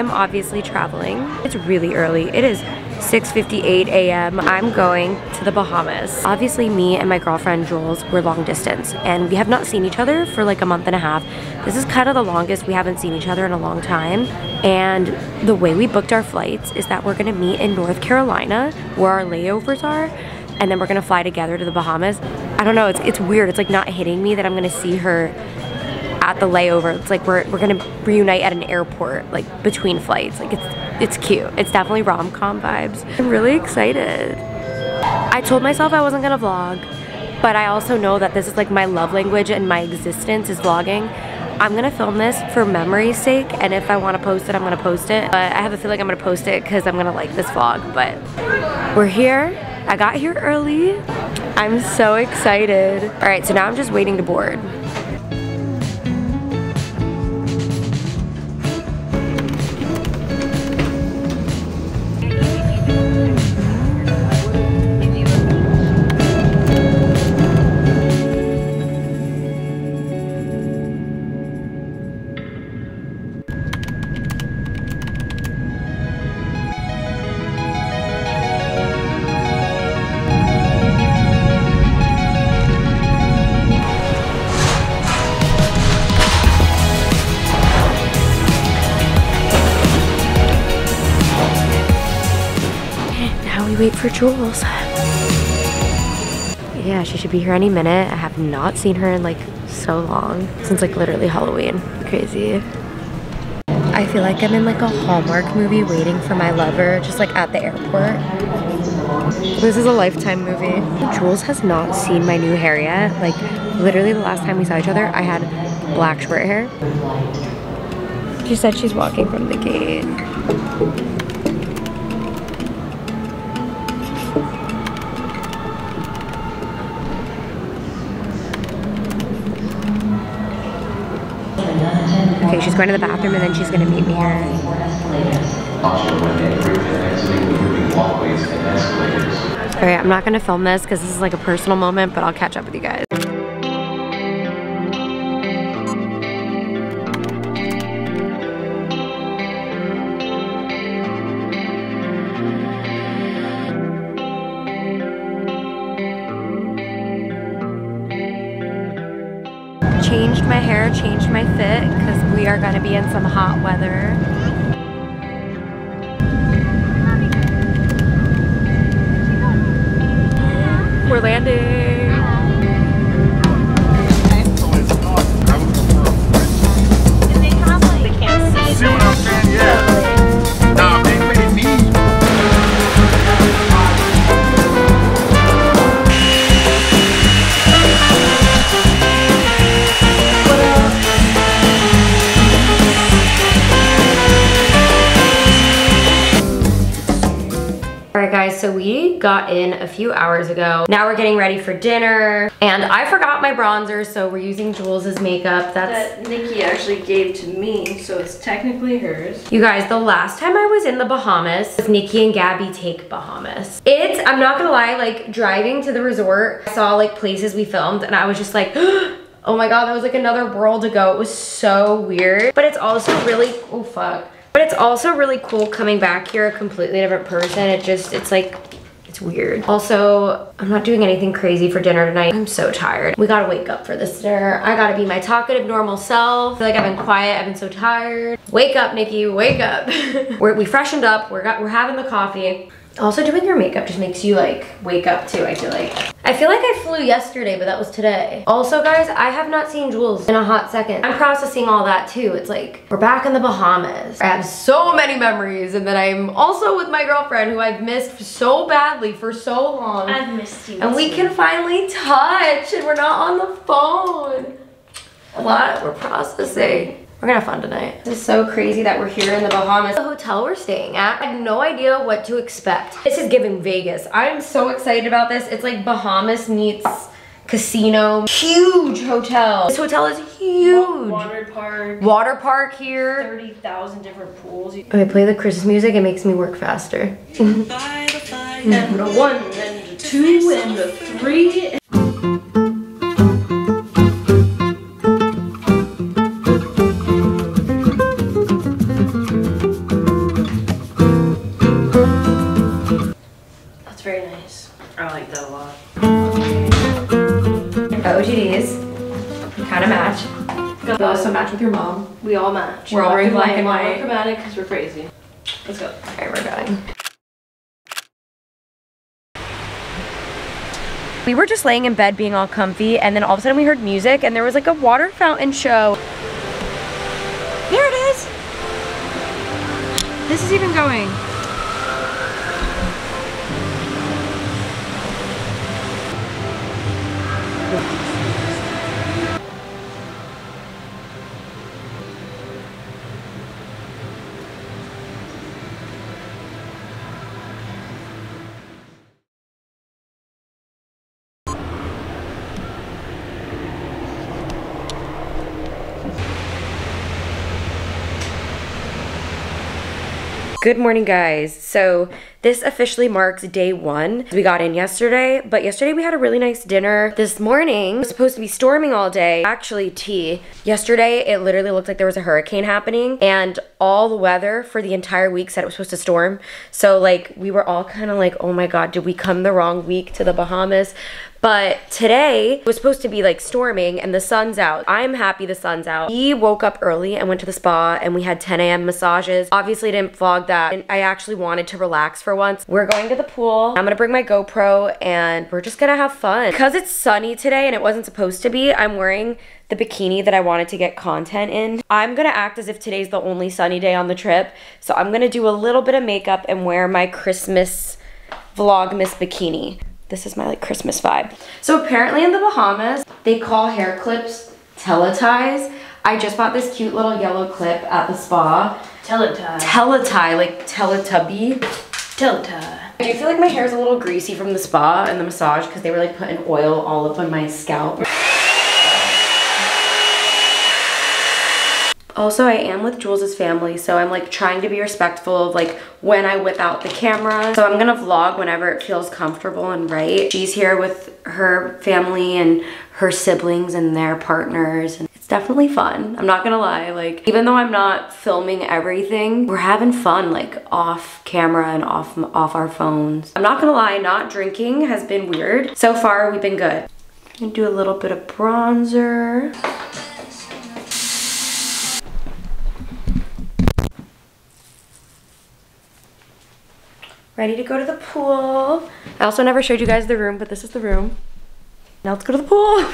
am obviously traveling. It's really early. It is 6:58 a.m. I'm going to the Bahamas. Obviously, me and my girlfriend Jules were long distance, and we have not seen each other for like a month and a half. This is kind of the longest we haven't seen each other in a long time. And the way we booked our flights is that we're gonna meet in North Carolina where our layovers are, and then we're gonna fly together to the Bahamas. I don't know, it's weird. It's like not hitting me that I'm gonna see her at the layover. It's like we're gonna reunite at an airport, like between flights. Like it's cute. It's definitely rom-com vibes. I'm really excited. I told myself I wasn't gonna vlog, but I also know that this is like my love language and my existence is vlogging. I'm gonna film this for memory's sake, and if I wanna post it, I'm gonna post it. But I have a feeling I'm gonna post it because I'm gonna like this vlog, but we're here. I got here early. I'm so excited. All right, so now I'm just waiting to board. Wait for Jules. Yeah, she should be here any minute. I have not seen her in like so long, since like literally Halloween. Crazy. I feel like I'm in like a Hallmark movie waiting for my lover, just like at the airport. This is a Lifetime movie. Jules has not seen my new hair yet. Like literally the last time we saw each other, I had black short hair. She said she's walking from the gate. Okay, she's going to the bathroom and then she's going to meet me here. Alright, I'm not going to film this because this is like a personal moment, but I'll catch up with you guys. Changed my hair, changed my fit, because we are going to be in some hot weather. We're landing. They can't see. See what I'm saying? Yeah. Nah, they really need. So we got in a few hours ago. Now we're getting ready for dinner. And I forgot my bronzer, so we're using Jules's makeup. That Niki actually gave to me, so it's technically hers. You guys, the last time I was in the Bahamas was Niki and Gabby Take Bahamas. It's, I'm not gonna lie, like driving to the resort, I saw like places we filmed and I was just like, oh my God, that was like another world ago. It was so weird. But it's also really, oh fuck. But it's also really cool coming back here a completely different person. It just, it's like, it's weird. Also, I'm not doing anything crazy for dinner tonight. I'm so tired. We gotta wake up for this dinner. I gotta be my talkative normal self. I feel like I've been quiet, I've been so tired. Wake up, Niki, wake up. we freshened up, we're having the coffee. Also, doing your makeup just makes you like wake up too, I feel like. I feel like I flew yesterday, but that was today. Also guys, I have not seen Jules in a hot second. I'm processing all that too. It's like, we're back in the Bahamas. I have so many memories, and then I'm also with my girlfriend who I've missed so badly for so long. I've missed you. And we can finally touch and we're not on the phone. A lot, we're processing. We're gonna have fun tonight. This is so crazy that we're here in the Bahamas. The hotel we're staying at, I had no idea what to expect. This is giving Vegas. I am so excited about this. It's like Bahamas meets casino. Huge hotel. This hotel is huge. Water park. Water park here. 30,000 different pools. If I play the Christmas music, it makes me work faster. And a one, and a two, and a three. OGDs. We kind of match. You also match with your mom. We all match. We're all wearing black and white. We're chromatic because we're crazy. Let's go. Alright, we're going. We were just laying in bed being all comfy, and then all of a sudden we heard music and there was like a water fountain show. There it is! This is even going. Good morning, guys. So this officially marks day one. We got in yesterday, but yesterday we had a really nice dinner. This morning, it was supposed to be storming all day. Actually, tea. Yesterday, it literally looked like there was a hurricane happening, and all the weather for the entire week said it was supposed to storm. So like, we were all kind of like, oh my God, did we come the wrong week to the Bahamas? But today, it was supposed to be like storming and the sun's out. I'm happy the sun's out. We woke up early and went to the spa and we had 10 a.m. massages. Obviously I didn't vlog that, and I actually wanted to relax for once. We're going to the pool. I'm gonna bring my GoPro and we're just gonna have fun. Because it's sunny today and it wasn't supposed to be, I'm wearing the bikini that I wanted to get content in. I'm gonna act as if today's the only sunny day on the trip. So I'm gonna do a little bit of makeup and wear my Christmas vlogmas bikini. This is my like Christmas vibe. So apparently in the Bahamas, they call hair clips teleties. I just bought this cute little yellow clip at the spa. Teletie. Teletie, like Teletubby. Teletie. I do feel like my hair's a little greasy from the spa and the massage because they were like putting oil all up on my scalp. Also, I am with Jules's family, so I'm like trying to be respectful of like when I whip out the camera. So I'm gonna vlog whenever it feels comfortable and right. She's here with her family and her siblings and their partners. And it's definitely fun, I'm not gonna lie. Like, even though I'm not filming everything, we're having fun like off camera and off our phones. I'm not gonna lie, not drinking has been weird. So far, we've been good. I'm gonna do a little bit of bronzer. Ready to go to the pool. I also never showed you guys the room, but this is the room. Now let's go to the pool.